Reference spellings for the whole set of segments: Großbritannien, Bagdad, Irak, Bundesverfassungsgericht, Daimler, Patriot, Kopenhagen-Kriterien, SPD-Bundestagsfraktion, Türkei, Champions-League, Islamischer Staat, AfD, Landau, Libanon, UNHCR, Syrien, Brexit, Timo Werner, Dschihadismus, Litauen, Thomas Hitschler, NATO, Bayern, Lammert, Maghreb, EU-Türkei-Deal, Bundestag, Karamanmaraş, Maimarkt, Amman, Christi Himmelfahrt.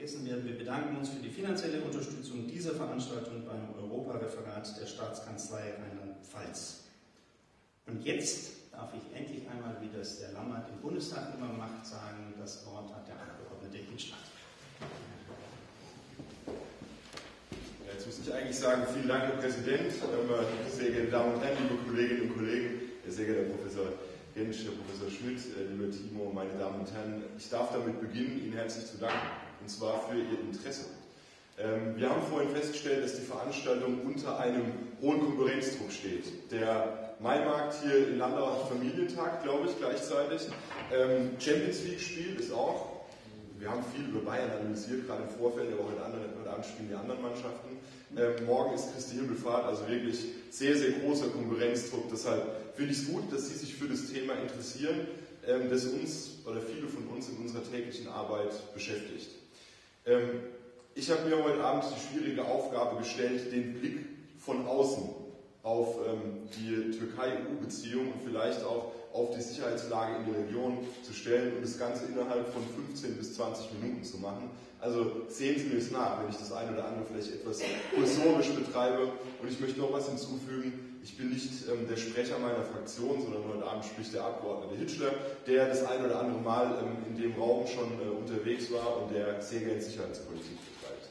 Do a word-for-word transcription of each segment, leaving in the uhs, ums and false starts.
vergessen werden. Wir bedanken uns für die finanzielle Unterstützung dieser Veranstaltung beim Europareferat der Staatskanzlei Rheinland-Pfalz. Und jetzt darf ich endlich einmal, wie das der Lammert im Bundestag immer macht, sagen, das Wort hat der Abgeordnete Hitschler. Ja, jetzt müsste ich eigentlich sagen, vielen Dank, Herr Präsident, sehr geehrte Damen und Herren, liebe Kolleginnen und Kollegen, sehr geehrter Professor Genc, Herr Professor Schmidt, lieber Timo, meine Damen und Herren. Ich darf damit beginnen, Ihnen herzlich zu danken, und zwar für Ihr Interesse. Wir haben vorhin festgestellt, dass die Veranstaltung unter einem hohen Konkurrenzdruck steht. Der Maimarkt hier in Landau hat Familientag, glaube ich, gleichzeitig. Champions-League-Spiel ist auch. Wir haben viel über Bayern analysiert, gerade im Vorfeld, aber auch in anderen, heute Abend spielen die anderen Mannschaften. Ähm, morgen ist Christi Himmelfahrt, also wirklich sehr, sehr großer Konkurrenzdruck. Deshalb finde ich es gut, dass Sie sich für das Thema interessieren, ähm, das uns oder viele von uns in unserer täglichen Arbeit beschäftigt. Ähm, ich habe mir heute Abend die schwierige Aufgabe gestellt, den Blick von außen auf ähm, die Türkei-E U-Beziehung und vielleicht auch auf die Sicherheitslage in der Region zu stellen und das Ganze innerhalb von fünfzehn bis zwanzig Minuten zu machen. Also sehen Sie mir es nach, wenn ich das eine oder andere vielleicht etwas kursorisch betreibe. Und ich möchte noch was hinzufügen. Ich bin nicht ähm, der Sprecher meiner Fraktion, sondern heute Abend spricht der Abgeordnete Hitschler, der das ein oder andere Mal ähm, in dem Raum schon äh, unterwegs war und der sehr gerne Sicherheitspolitik betreibt.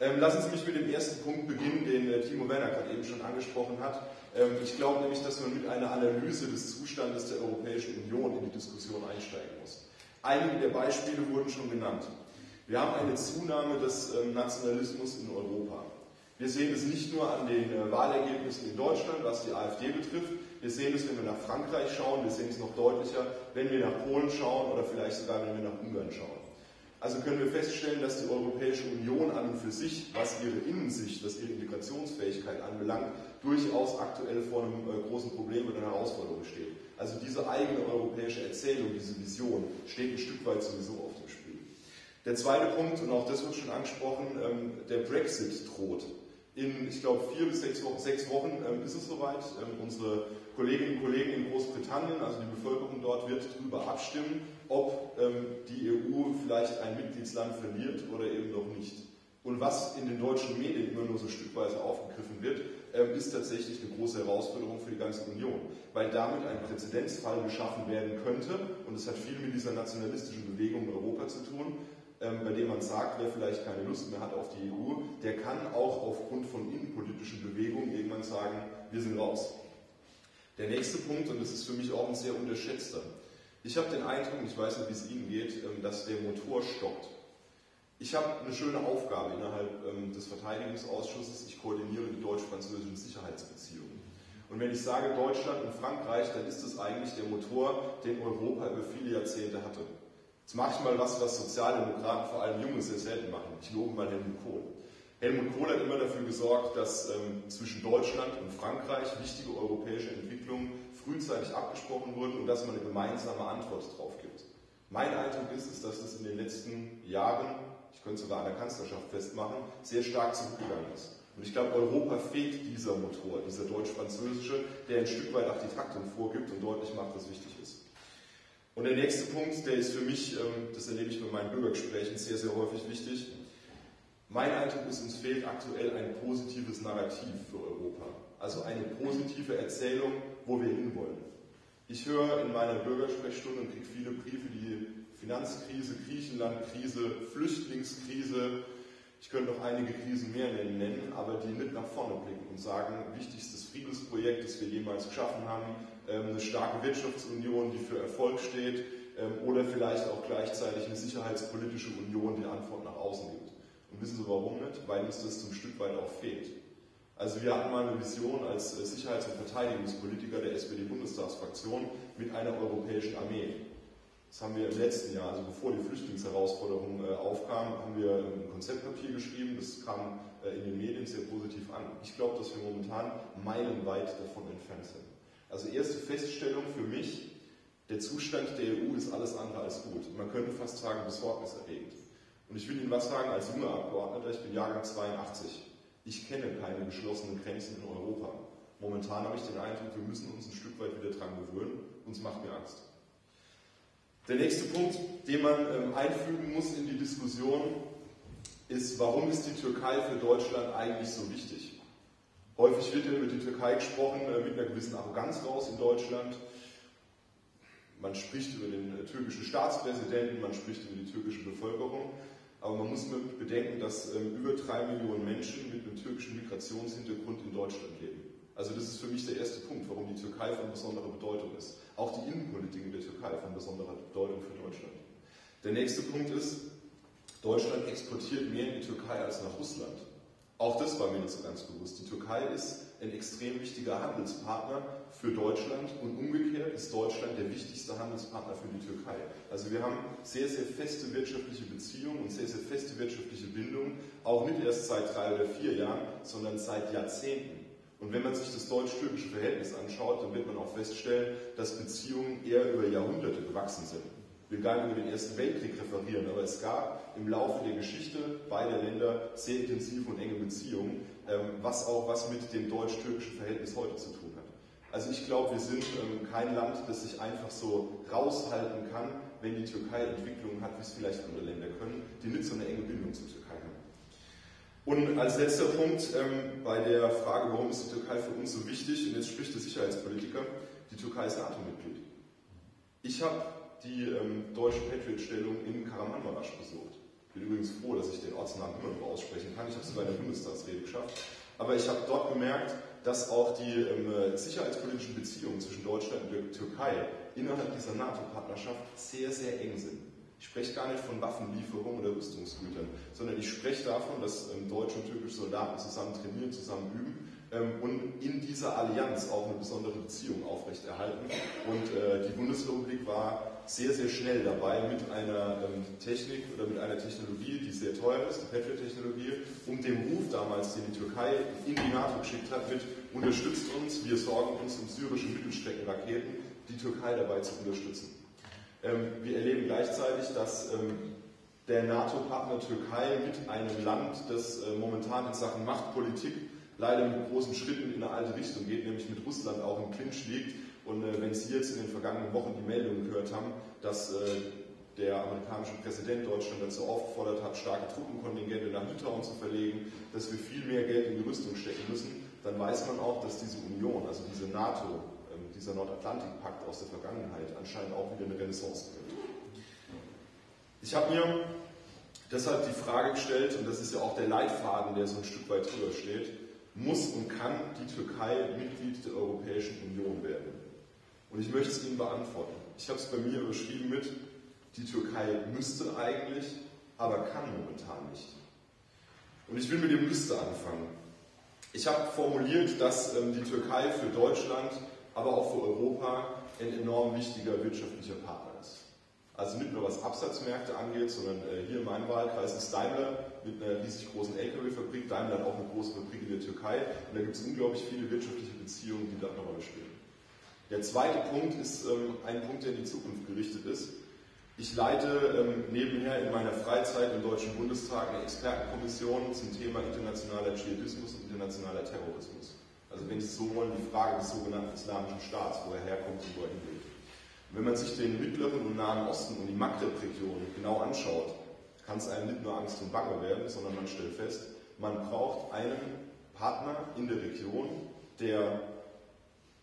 Ähm, lassen Sie mich mit dem ersten Punkt beginnen, den äh, Timo Werner gerade eben schon angesprochen hat. Ähm, ich glaube nämlich, dass man mit einer Analyse des Zustandes der Europäischen Union in die Diskussion einsteigen muss. Einige der Beispiele wurden schon genannt. Wir haben eine Zunahme des ähm, Nationalismus in Europa. Wir sehen es nicht nur an den äh, Wahlergebnissen in Deutschland, was die AfD betrifft. Wir sehen es, wenn wir nach Frankreich schauen. Wir sehen es noch deutlicher, wenn wir nach Polen schauen oder vielleicht sogar, wenn wir nach Ungarn schauen. Also können wir feststellen, dass die Europäische Union an und für sich, was ihre Innensicht, was ihre Integrationsfähigkeit anbelangt, durchaus aktuell vor einem äh, großen Problem oder einer Herausforderung steht. Also diese eigene europäische Erzählung, diese Vision steht ein Stück weit sowieso auf dem Spiel. Der zweite Punkt, und auch das wird schon angesprochen, ähm, der Brexit droht. In, ich glaube, vier bis sechs Wochen, sechs Wochen ähm, ist es soweit. Ähm, unsere Kolleginnen und Kollegen in Großbritannien, also die Bevölkerung dort, wird darüber abstimmen, ob ähm, die E U vielleicht ein Mitgliedsland verliert oder eben doch nicht. Und was in den deutschen Medien immer nur so stückweise aufgegriffen wird, ähm, ist tatsächlich eine große Herausforderung für die ganze Union, weil damit ein Präzedenzfall geschaffen werden könnte, und es hat viel mit dieser nationalistischen Bewegung in Europa zu tun, bei dem man sagt, wer vielleicht keine Lust mehr hat auf die E U, der kann auch aufgrund von innenpolitischen Bewegungen irgendwann sagen, wir sind raus. Der nächste Punkt, und das ist für mich auch ein sehr unterschätzter. Ich habe den Eindruck, ich weiß nicht, wie es Ihnen geht, dass der Motor stockt. Ich habe eine schöne Aufgabe innerhalb des Verteidigungsausschusses. Ich koordiniere die deutsch-französischen Sicherheitsbeziehungen. Und wenn ich sage Deutschland und Frankreich, dann ist das eigentlich der Motor, den Europa über viele Jahrzehnte hatte. Jetzt mache ich mal was, was Sozialdemokraten, vor allem Junge, sehr selten machen. Ich lobe mal Helmut Kohl. Helmut Kohl hat immer dafür gesorgt, dass ähm, zwischen Deutschland und Frankreich wichtige europäische Entwicklungen frühzeitig abgesprochen wurden und dass man eine gemeinsame Antwort drauf gibt. Mein Eindruck ist, ist, dass das in den letzten Jahren, ich könnte sogar an der Kanzlerschaft festmachen, sehr stark zurückgegangen ist. Und ich glaube, Europa fehlt dieser Motor, dieser deutsch-französische, der ein Stück weit auch die Taktung vorgibt und deutlich macht, was wichtig ist. Und der nächste Punkt, der ist für mich, das erlebe ich bei meinen Bürgergesprächen sehr, sehr häufig wichtig. Mein Eindruck ist, uns fehlt aktuell ein positives Narrativ für Europa. Also eine positive Erzählung, wo wir hinwollen. Ich höre in meiner Bürgersprechstunde und kriege viele Briefe, die Finanzkrise, Griechenlandkrise, Flüchtlingskrise, ich könnte noch einige Krisen mehr nennen, aber die mit nach vorne blicken und sagen, wichtigstes Friedensprojekt, das wir jemals geschaffen haben, eine starke Wirtschaftsunion, die für Erfolg steht, oder vielleicht auch gleichzeitig eine sicherheitspolitische Union, die Antwort nach außen gibt. Und wissen Sie warum nicht? Weil uns das zum Stück weit auch fehlt. Also wir hatten mal eine Vision als Sicherheits- und Verteidigungspolitiker der S P D-Bundestagsfraktion mit einer europäischen Armee. Das haben wir im letzten Jahr, also bevor die Flüchtlingsherausforderung äh, aufkam, haben wir ein Konzeptpapier geschrieben, das kam äh, in den Medien sehr positiv an. Ich glaube, dass wir momentan meilenweit davon entfernt sind. Also erste Feststellung für mich, der Zustand der E U ist alles andere als gut. Man könnte fast sagen, besorgniserregend. Und ich will Ihnen was sagen als junger Abgeordneter, ich bin Jahrgang zweiundachtzig. Ich kenne keine geschlossenen Grenzen in Europa. Momentan habe ich den Eindruck, wir müssen uns ein Stück weit wieder dran gewöhnen. Uns macht mir Angst. Der nächste Punkt, den man ähm, einfügen muss in die Diskussion, ist, warum ist die Türkei für Deutschland eigentlich so wichtig? Häufig wird ja über die Türkei gesprochen, mit einer gewissen Arroganz raus in Deutschland. Man spricht über den türkischen Staatspräsidenten, man spricht über die türkische Bevölkerung. Aber man muss bedenken, dass über drei Millionen Menschen mit einem türkischen Migrationshintergrund in Deutschland leben. Also das ist für mich der erste Punkt, warum die Türkei von besonderer Bedeutung ist. Auch die Innenpolitik in der Türkei von besonderer Bedeutung für Deutschland. Der nächste Punkt ist, Deutschland exportiert mehr in die Türkei als nach Russland. Auch das war mir nicht so ganz bewusst. Die Türkei ist ein extrem wichtiger Handelspartner für Deutschland und umgekehrt ist Deutschland der wichtigste Handelspartner für die Türkei. Also wir haben sehr, sehr feste wirtschaftliche Beziehungen und sehr, sehr feste wirtschaftliche Bindungen, auch nicht erst seit drei oder vier Jahren, sondern seit Jahrzehnten. Und wenn man sich das deutsch-türkische Verhältnis anschaut, dann wird man auch feststellen, dass Beziehungen eher über Jahrhunderte gewachsen sind. Ich will gar nicht über den Ersten Weltkrieg referieren, aber es gab im Laufe der Geschichte beider Länder sehr intensive und enge Beziehungen, was auch was mit dem deutsch-türkischen Verhältnis heute zu tun hat. Also ich glaube, wir sind kein Land, das sich einfach so raushalten kann, wenn die Türkei Entwicklungen hat, wie es vielleicht andere Länder können, die nicht so eine enge Bindung zur Türkei haben. Und als letzter Punkt ähm, bei der Frage, warum ist die Türkei für uns so wichtig, und jetzt spricht der Sicherheitspolitiker, die Türkei ist NATO-Mitglied. Ich habe die ähm, deutsche Patriot-Stellung in Karamanmaraş besucht. Ich bin übrigens froh, dass ich den Ortsnamen immer noch aussprechen kann. Ich habe es sogar in der Bundestagsrede geschafft. Aber ich habe dort gemerkt, dass auch die ähm, sicherheitspolitischen Beziehungen zwischen Deutschland und der Türkei innerhalb dieser NATO-Partnerschaft sehr, sehr eng sind. Ich spreche gar nicht von Waffenlieferungen oder Rüstungsgütern, sondern ich spreche davon, dass ähm, deutsche und türkische Soldaten zusammen trainieren, zusammen üben ähm, und in dieser Allianz auch eine besondere Beziehung aufrechterhalten. Und äh, die Bundesrepublik war sehr, sehr schnell dabei mit einer ähm, Technik oder mit einer Technologie, die sehr teuer ist, die Patriot-Technologie, um den Ruf damals, den die Türkei in die NATO geschickt hat, mit unterstützt uns, wir sorgen uns um syrische Mittelstreckenraketen, die Türkei dabei zu unterstützen. Wir erleben gleichzeitig, dass der NATO-Partner Türkei mit einem Land, das momentan in Sachen Machtpolitik leider mit großen Schritten in eine alte Richtung geht, nämlich mit Russland auch im Clinch liegt. Und wenn Sie jetzt in den vergangenen Wochen die Meldungen gehört haben, dass der amerikanische Präsident Deutschland dazu aufgefordert hat, starke Truppenkontingente nach Litauen zu verlegen, dass wir viel mehr Geld in die Rüstung stecken müssen, dann weiß man auch, dass diese Union, also diese NATO, dieser Nordatlantikpakt aus der Vergangenheit anscheinend auch wieder eine Renaissance gibt. Ich habe mir deshalb die Frage gestellt, und das ist ja auch der Leitfaden, der so ein Stück weit drüber steht, muss und kann die Türkei Mitglied der Europäischen Union werden? Und ich möchte es Ihnen beantworten. Ich habe es bei mir überschrieben mit, die Türkei müsste eigentlich, aber kann momentan nicht. Und ich will mit dem Müsste anfangen. Ich habe formuliert, dass ähm, die Türkei für Deutschland, aber auch für Europa ein enorm wichtiger wirtschaftlicher Partner ist. Also nicht nur was Absatzmärkte angeht, sondern hier in meinem Wahlkreis ist Daimler mit einer riesig großen L K W-Fabrik. Daimler hat auch eine große Fabrik in der Türkei und da gibt es unglaublich viele wirtschaftliche Beziehungen, die da eine Rolle spielen. Der zweite Punkt ist ähm, ein Punkt, der in die Zukunft gerichtet ist. Ich leite ähm, nebenher in meiner Freizeit im Deutschen Bundestag eine Expertenkommission zum Thema internationaler Dschihadismus und internationaler Terrorismus. Also wenn Sie so wollen, die Frage des sogenannten Islamischen Staats, wo er herkommt und wo er hingeht. Und wenn man sich den Mittleren und Nahen Osten und die Maghreb-Region genau anschaut, kann es einem nicht nur Angst und Bange werden, sondern man stellt fest, man braucht einen Partner in der Region, der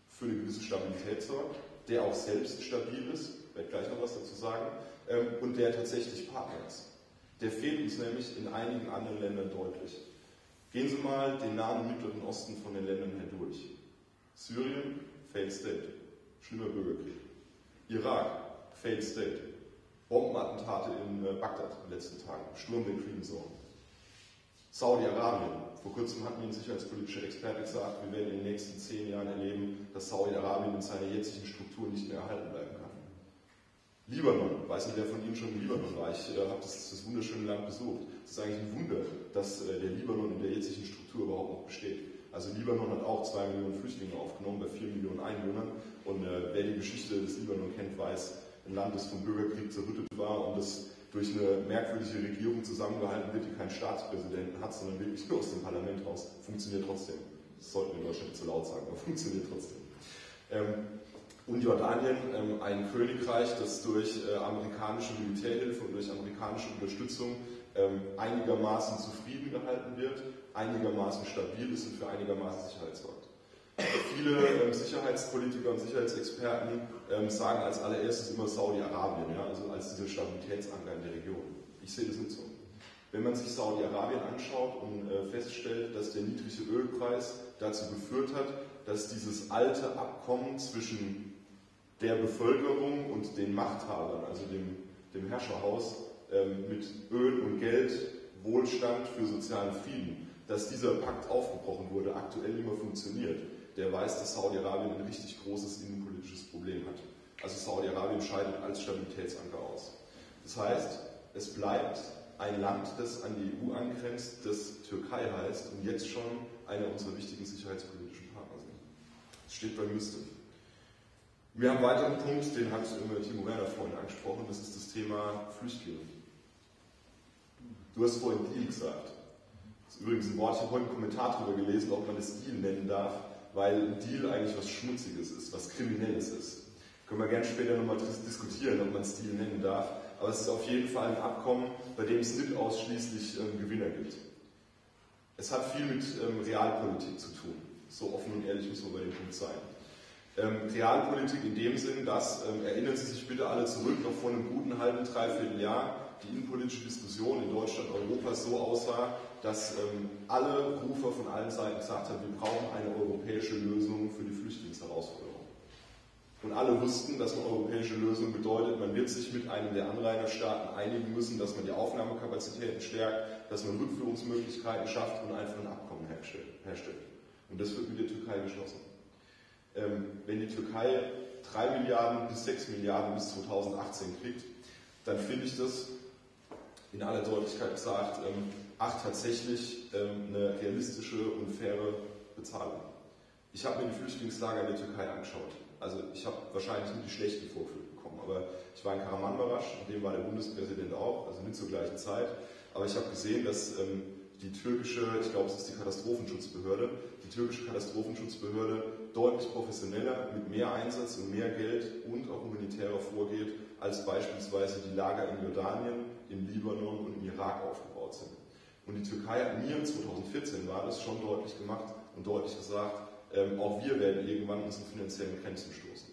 für eine gewisse Stabilität sorgt, der auch selbst stabil ist, ich werde gleich noch was dazu sagen, und der tatsächlich Partner ist. Der fehlt uns nämlich in einigen anderen Ländern deutlich. Gehen Sie mal den Nahen und Mittleren Osten von den Ländern her durch. Syrien, Failed State, schlimmer Bürgerkrieg. Irak, Failed State, Bombenattentate in Bagdad in den letzten Tagen, Sturm der Green Zone. Saudi-Arabien, vor kurzem hat mir ein sicherheitspolitischer Experte gesagt, wir werden in den nächsten zehn Jahren erleben, dass Saudi-Arabien in seiner jetzigen Struktur nicht mehr erhalten bleiben kann. Libanon, weiß nicht, wer von Ihnen schon im Libanon war, ich äh, habe das, das wunderschöne Land besucht. Es ist eigentlich ein Wunder, dass äh, der Libanon in der jetzigen Struktur überhaupt noch besteht. Also Libanon hat auch zwei Millionen Flüchtlinge aufgenommen bei vier Millionen Einwohnern. Und äh, wer die Geschichte des Libanon kennt, weiß, ein Land, das vom Bürgerkrieg zerrüttet war und das durch eine merkwürdige Regierung zusammengehalten wird, die keinen Staatspräsidenten hat, sondern wirklich nur aus dem Parlament raus. Funktioniert trotzdem. Das sollten wir in Deutschland nicht zu laut sagen, aber funktioniert trotzdem. Ähm, Und in Jordanien ähm, ein Königreich, das durch äh, amerikanische Militärhilfe und durch amerikanische Unterstützung ähm, einigermaßen zufrieden gehalten wird, einigermaßen stabil ist und für einigermaßen Sicherheit sorgt. Viele ähm, Sicherheitspolitiker und Sicherheitsexperten ähm, sagen als allererstes immer Saudi-Arabien, ja, also als diese Stabilitätsanker in der Region. Ich sehe das nicht so. Wenn man sich Saudi-Arabien anschaut und äh, feststellt, dass der niedrige Ölpreis dazu geführt hat, dass dieses alte Abkommen zwischen der Bevölkerung und den Machthabern, also dem, dem Herrscherhaus, ähm, mit Öl und Geld, Wohlstand für sozialen Frieden, dass dieser Pakt aufgebrochen wurde, aktuell nicht mehr funktioniert, der weiß, dass Saudi-Arabien ein richtig großes innenpolitisches Problem hat. Also Saudi-Arabien scheidet als Stabilitätsanker aus. Das heißt, es bleibt ein Land, das an die E U angrenzt, das Türkei heißt und jetzt schon einer unserer wichtigen sicherheitspolitischen Partner sind. Das steht bei Müsste. Wir haben einen weiteren Punkt, den hat Timo Werner vorhin angesprochen, das ist das Thema Flüchtlinge. Du hast vorhin Deal gesagt. Das ist übrigens ein Wort, ich habe heute einen Kommentar darüber gelesen, ob man das Deal nennen darf, weil ein Deal eigentlich was Schmutziges ist, was Kriminelles ist. Können wir gerne später nochmal diskutieren, ob man es Deal nennen darf, aber es ist auf jeden Fall ein Abkommen, bei dem es nicht ausschließlich ähm, Gewinner gibt. Es hat viel mit ähm, Realpolitik zu tun. So offen und ehrlich muss man bei dem Punkt sein. Ähm, Realpolitik in dem Sinn, dass, ähm, erinnern Sie sich bitte alle zurück, noch vor einem guten halben, dreiviertel Jahr die innenpolitische Diskussion in Deutschland und Europa so aussah, dass ähm, alle Rufer von allen Seiten gesagt haben, wir brauchen eine europäische Lösung für die Flüchtlingsherausforderung. Und alle wussten, dass eine europäische Lösung bedeutet, man wird sich mit einem der Anrainerstaaten einigen müssen, dass man die Aufnahmekapazitäten stärkt, dass man Rückführungsmöglichkeiten schafft und einfach ein Abkommen herstellt. Und das wird mit der Türkei geschlossen. Ähm, wenn die Türkei drei Milliarden bis sechs Milliarden bis zweitausendachtzehn kriegt, dann finde ich das, in aller Deutlichkeit gesagt, ähm, ach, tatsächlich ähm, eine realistische und faire Bezahlung. Ich habe mir die Flüchtlingslager in der Türkei angeschaut. Also ich habe wahrscheinlich nicht die schlechten Vorfälle bekommen, aber ich war in Karamanmaraş, in dem war der Bundespräsident auch, also nicht zur gleichen Zeit, aber ich habe gesehen, dass ähm, die türkische, ich glaube es ist die Katastrophenschutzbehörde, die türkische Katastrophenschutzbehörde deutlich professioneller, mit mehr Einsatz und mehr Geld und auch humanitärer vorgeht, als beispielsweise die Lager in Jordanien, im Libanon und im Irak aufgebaut sind. Und die Türkei hat mir zweitausendvierzehn war das schon deutlich gemacht und deutlich gesagt, Ähm, auch wir werden irgendwann an unsere finanziellen Grenzen stoßen.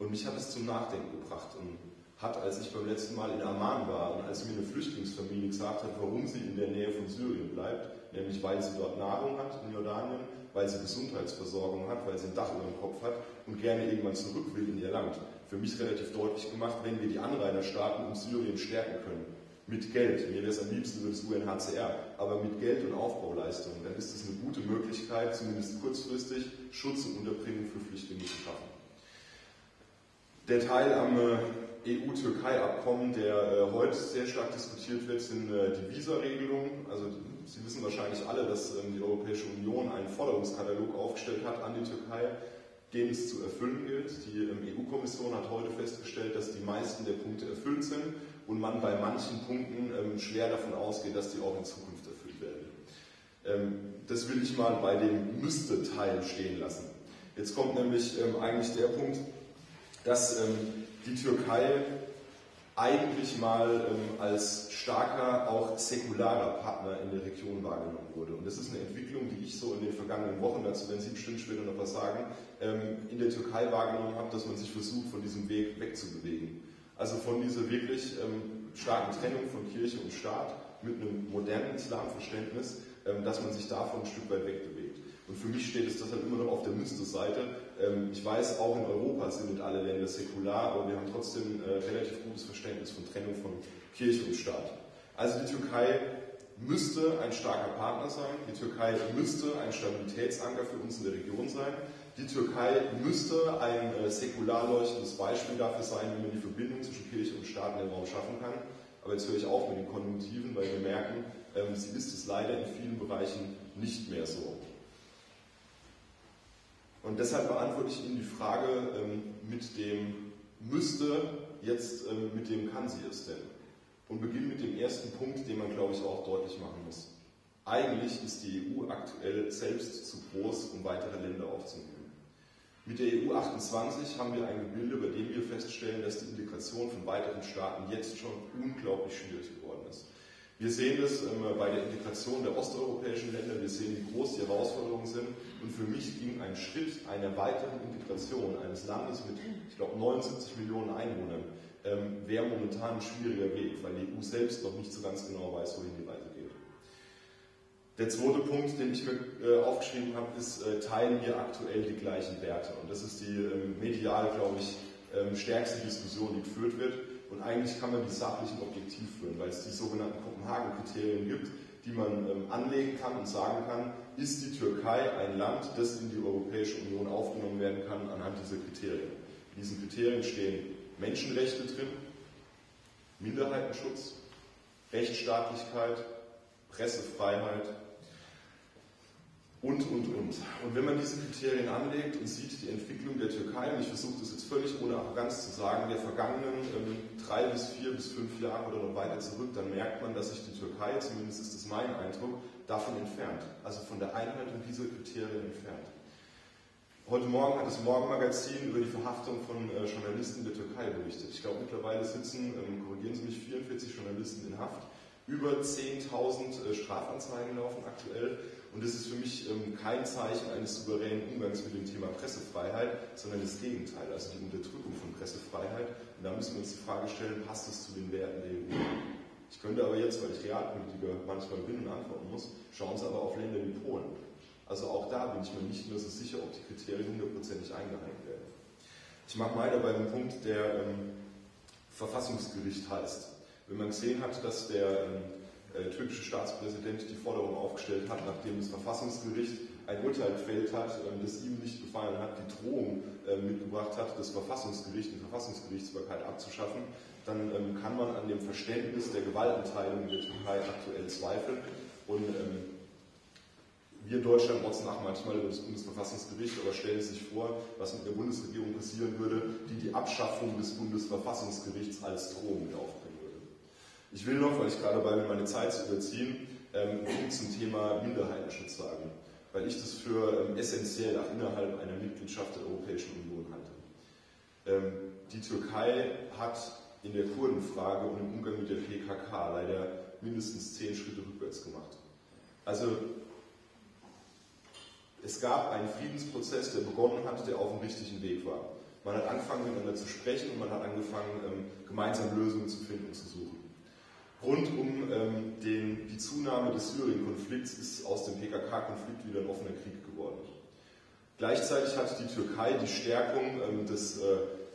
Und mich hat es zum Nachdenken gebracht und hat, als ich beim letzten Mal in Amman war und als mir eine Flüchtlingsfamilie gesagt hat, warum sie in der Nähe von Syrien bleibt, nämlich weil sie dort Nahrung hat in Jordanien, weil sie Gesundheitsversorgung hat, weil sie ein Dach über dem Kopf hat und gerne irgendwann zurück will in ihr Land. Für mich relativ deutlich gemacht, wenn wir die Anrainerstaaten um Syrien stärken können, mit Geld, mir wäre es am liebsten über das U N H C R, aber mit Geld und Aufbauleistungen, dann ist es eine gute Möglichkeit, zumindest kurzfristig Schutz und Unterbringung für Flüchtlinge zu schaffen. Der Teil am E U-Türkei-Abkommen, der heute sehr stark diskutiert wird, sind die Visaregelungen. Also Sie wissen wahrscheinlich alle, dass die Europäische Union einen Forderungskatalog aufgestellt hat an die Türkei, den es zu erfüllen gilt. Die E U-Kommission hat heute festgestellt, dass die meisten der Punkte erfüllt sind und man bei manchen Punkten ähm, schwer davon ausgeht, dass die auch in Zukunft erfüllt werden. Ähm, das will ich mal bei dem Müsste-Teil stehen lassen. Jetzt kommt nämlich ähm, eigentlich der Punkt, dass ähm, die Türkei eigentlich mal ähm, als starker, auch säkularer Partner in der Region wahrgenommen wurde. Und das ist eine Entwicklung, die ich so in den vergangenen Wochen, dazu werden Sie bestimmt später noch was sagen, ähm, in der Türkei wahrgenommen habe, dass man sich versucht, von diesem Weg wegzubewegen. Also von dieser wirklich ähm, starken Trennung von Kirche und Staat mit einem modernen Islamverständnis, ähm, dass man sich davon ein Stück weit wegbewegt. Und für mich steht es deshalb immer noch auf der Münsterseite. Ähm, ich weiß, auch in Europa sind nicht alle Länder säkular, aber wir haben trotzdem äh, relativ gutes Verständnis von Trennung von Kirche und Staat. Also die Türkei müsste ein starker Partner sein, die Türkei müsste ein Stabilitätsanker für uns in der Region sein. Die Türkei müsste ein äh, säkular leuchtendes Beispiel dafür sein, wie man die Verbindung zwischen Kirche und Staat in den Raum schaffen kann. Aber jetzt höre ich auf mit den Konjunktiven, weil wir merken, ähm, sie ist es leider in vielen Bereichen nicht mehr so. Und deshalb beantworte ich Ihnen die Frage ähm, mit dem müsste, jetzt ähm, mit dem kann sie es denn? Und beginne mit dem ersten Punkt, den man, glaube ich, auch deutlich machen muss. Eigentlich ist die E U aktuell selbst zu groß, um weitere Länder aufzunehmen. Mit der E U achtundzwanzig haben wir ein Gebilde, bei dem wir feststellen, dass die Integration von weiteren Staaten jetzt schon unglaublich schwierig geworden ist. Wir sehen das bei der Integration der osteuropäischen Länder, wir sehen, wie groß die Herausforderungen sind. Und für mich ging ein Schritt einer weiteren Integration eines Landes mit, ich glaube, neunundsiebzig Millionen Einwohnern, ähm, wäre momentan ein schwieriger Weg, weil die E U selbst noch nicht so ganz genau weiß, wohin die Reise geht. Der zweite Punkt, den ich mir äh, aufgeschrieben habe, ist, äh, teilen wir aktuell die gleichen Werte. Und das ist die äh, medial, glaube ich, äh, stärkste Diskussion, die geführt wird. Und eigentlich kann man die sachlichen objektiv führen, weil es die sogenannten Kopenhagen-Kriterien gibt, die man ähm, anlegen kann und sagen kann, ist die Türkei ein Land, das in die Europäische Union aufgenommen werden kann anhand dieser Kriterien. In diesen Kriterien stehen Menschenrechte drin, Minderheitenschutz, Rechtsstaatlichkeit, Pressefreiheit und, und, und. Und wenn man diese Kriterien anlegt und sieht die Entwicklung der Türkei, und ich versuche das jetzt völlig ohne Arroganz zu sagen, der vergangenen ähm, drei bis vier bis fünf Jahre oder noch weiter zurück, dann merkt man, dass sich die Türkei, zumindest ist das mein Eindruck, davon entfernt. Also von der Einhaltung dieser Kriterien entfernt. Heute Morgen hat das Morgenmagazin über die Verhaftung von äh, Journalisten der Türkei berichtet. Ich glaube, mittlerweile sitzen, ähm, korrigieren Sie mich, vierundvierzig Journalisten in Haft. Über zehntausend äh, Strafanzeigen laufen aktuell. Und das ist für mich ähm, kein Zeichen eines souveränen Umgangs mit dem Thema Pressefreiheit, sondern das Gegenteil, also die Unterdrückung von Pressefreiheit. Und da müssen wir uns die Frage stellen, passt es zu den Werten der E U? Ich könnte aber jetzt, weil ich Realpolitiker manchmal bin und antworten muss, schauen Sie aber auf Länder wie Polen. Also auch da bin ich mir nicht mehr so sicher, ob die Kriterien hundertprozentig eingehalten werden. Ich mache weiter bei einem Punkt, der ähm, Verfassungsgericht heißt. Wenn man gesehen hat, dass der äh, türkische Staatspräsident die Forderung aufgestellt hat, nachdem das Verfassungsgericht ein Urteil gefällt hat, äh, das ihm nicht gefallen hat, die Drohung äh, mitgebracht hat, das Verfassungsgericht, die Verfassungsgerichtsbarkeit abzuschaffen, dann ähm, kann man an dem Verständnis der Gewaltenteilung der Türkei aktuell zweifeln. Und ähm, wir in Deutschland rotzen auch manchmal über das Bundesverfassungsgericht, aber stellen Sie sich vor, was mit der Bundesregierung passieren würde, die die Abschaffung des Bundesverfassungsgerichts als Drohung mit aufbringt. Ich will noch, weil ich gerade dabei bin, meine Zeit zu überziehen, ähm, zum Thema Minderheitenschutz sagen, weil ich das für ähm, essentiell auch innerhalb einer Mitgliedschaft der Europäischen Union halte. Ähm, die Türkei hat in der Kurdenfrage und im Umgang mit der P K K leider mindestens zehn Schritte rückwärts gemacht. Also es gab einen Friedensprozess, der begonnen hat, der auf dem richtigen Weg war. Man hat angefangen, miteinander zu sprechen und man hat angefangen, ähm, gemeinsam Lösungen zu finden und zu suchen. Rund um ähm, den, die Zunahme des Syrien-Konflikts ist aus dem P K K-Konflikt wieder ein offener Krieg geworden. Gleichzeitig hat die Türkei die Stärkung ähm, des äh,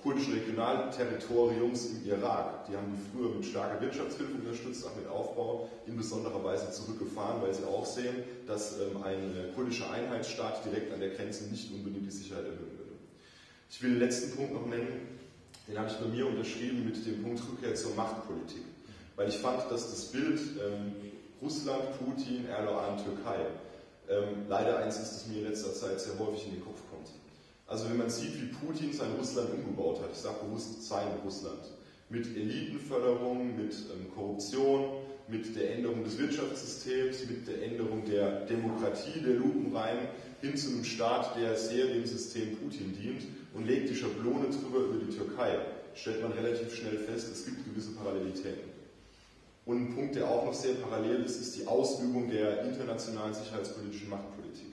kurdischen Regionalterritoriums im Irak. Die haben die früher mit starker Wirtschaftshilfe unterstützt, auch mit Aufbau in besonderer Weise zurückgefahren, weil sie auch sehen, dass ähm, ein kurdischer Einheitsstaat direkt an der Grenze nicht unbedingt die Sicherheit erhöhen würde. Ich will den letzten Punkt noch nennen, den habe ich bei mir unterschrieben mit dem Punkt Rückkehr zur Machtpolitik. Weil ich fand, dass das Bild ähm, Russland, Putin, Erdogan, Türkei ähm, leider eins ist, das mir in letzter Zeit sehr häufig in den Kopf kommt. Also wenn man sieht, wie Putin sein Russland umgebaut hat, ich sage bewusst sein Russland, mit Elitenförderung, mit ähm, Korruption, mit der Änderung des Wirtschaftssystems, mit der Änderung der Demokratie, der Lupenrein, hin zu einem Staat, der sehr dem System Putin dient, und legt die Schablone drüber über die Türkei, stellt man relativ schnell fest, es gibt gewisse Parallelitäten. Und ein Punkt, der auch noch sehr parallel ist, ist die Ausübung der internationalen sicherheitspolitischen Machtpolitik.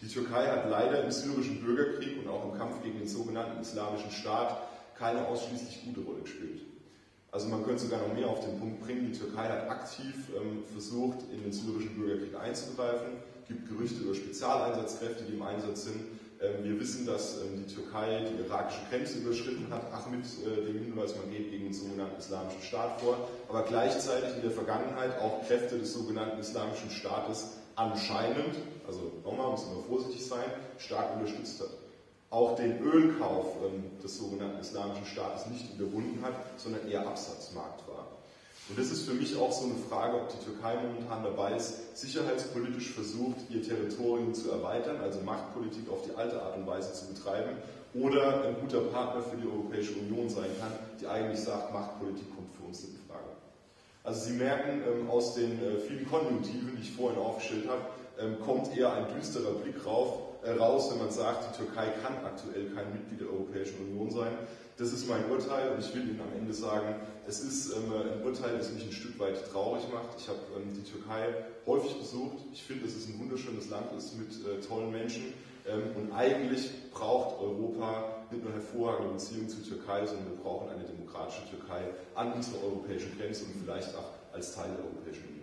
Die Türkei hat leider im syrischen Bürgerkrieg und auch im Kampf gegen den sogenannten Islamischen Staat keine ausschließlich gute Rolle gespielt. Also man könnte sogar noch mehr auf den Punkt bringen, die Türkei hat aktiv ähm, versucht, in den syrischen Bürgerkrieg einzugreifen, gibt Gerüchte über Spezialeinsatzkräfte, die im Einsatz sind. Ähm, wir wissen, dass ähm, die Türkei die irakische Grenze überschritten hat, ach mit äh, dem Hinweis, man geht gegen den sogenannten Islamischen Staat vor, aber gleichzeitig in der Vergangenheit auch Kräfte des sogenannten Islamischen Staates anscheinend, also nochmal, müssen wir vorsichtig sein, stark unterstützt hat. Auch den Ölkauf ähm, des sogenannten Islamischen Staates nicht überwunden hat, sondern eher Absatzmarkt war. Und das ist für mich auch so eine Frage, ob die Türkei momentan dabei ist, sicherheitspolitisch versucht, ihr Territorium zu erweitern, also Machtpolitik auf die alte Art und Weise zu betreiben, oder ein guter Partner für die Europäische Union sein kann, die eigentlich sagt, Machtpolitik kommt für uns in Frage. Also Sie merken, ähm, aus den äh, vielen Konjunktiven, die ich vorhin aufgestellt habe, ähm, kommt eher ein düsterer Blick rauf, raus, wenn man sagt, die Türkei kann aktuell kein Mitglied der Europäischen Union sein. Das ist mein Urteil und ich will Ihnen am Ende sagen, es ist ein Urteil, das mich ein Stück weit traurig macht. Ich habe die Türkei häufig besucht. Ich finde, dass es ein wunderschönes Land ist mit tollen Menschen und eigentlich braucht Europa nicht nur hervorragende Beziehungen zur Türkei, sondern wir brauchen eine demokratische Türkei an unserer europäischen Grenze und vielleicht auch als Teil der Europäischen Union.